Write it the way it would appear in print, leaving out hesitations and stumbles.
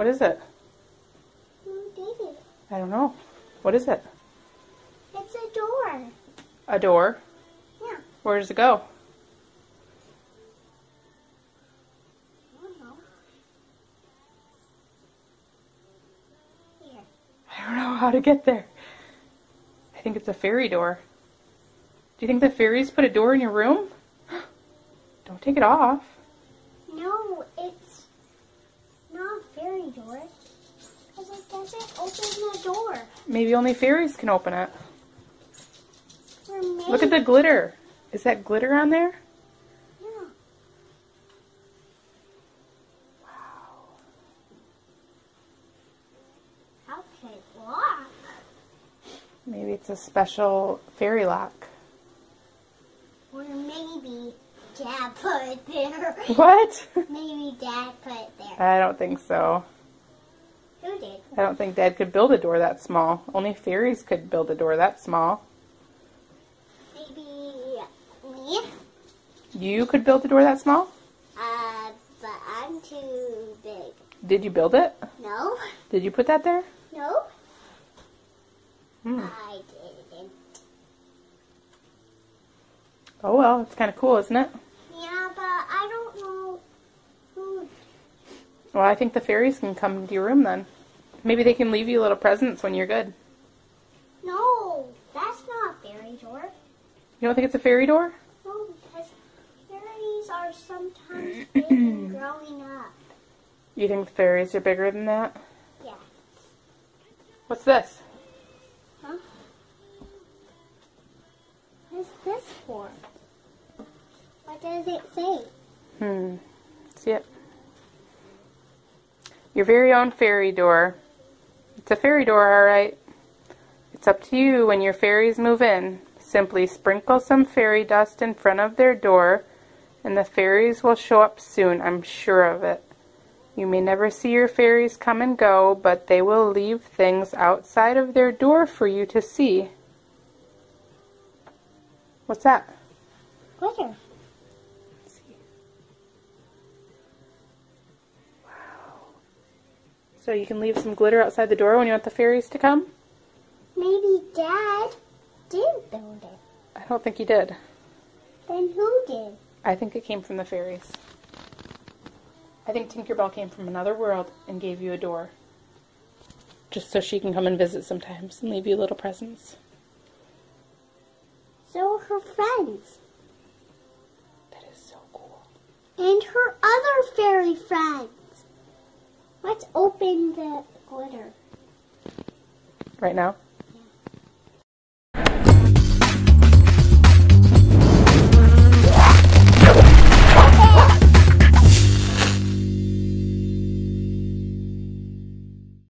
What is it? Baby. I don't know. What is it? It's a door. A door? Yeah. Where does it go? I don't know. Here. I don't know how to get there. I think it's a fairy door. Do you think the fairies put a door in your room? Don't take it off. No, it's not a fairy door. Because it doesn't open the door. Maybe only fairies can open it. Look at the glitter. Is that glitter on there? Yeah. Wow. How can it lock? Maybe it's a special fairy lock. Or maybe Dad put it there. What? Maybe Dad put it there. I don't think so. Who did? I don't think Dad could build a door that small. Only fairies could build a door that small. Maybe me? You could build a door that small? But I'm too big. Did you build it? No. Did you put that there? No. Hmm. I didn't. Oh well, it's kind of cool, isn't it? Yeah, but I don't know who. Well, I think the fairies can come to your room then. Maybe they can leave you little presents when you're good. No, that's not a fairy door. You don't think it's a fairy door? No, because fairies are sometimes big and growing up. You think the fairies are bigger than that? Yeah. What's this? Huh? What's this for? What does it say? See it? Your very own fairy door. It's a fairy door, alright. It's up to you when your fairies move in. Simply sprinkle some fairy dust in front of their door, and the fairies will show up soon, I'm sure of it. You may never see your fairies come and go, but they will leave things outside of their door for you to see. What's that? Glitter. So you can leave some glitter outside the door when you want the fairies to come? Maybe Dad did build it. I don't think he did. Then who did? I think it came from the fairies. I think Tinkerbell came from another world and gave you a door. Just so she can come and visit sometimes and leave you little presents. So are her friends. That is so cool. And her other fairy friends. Let's open the glitter. Right now?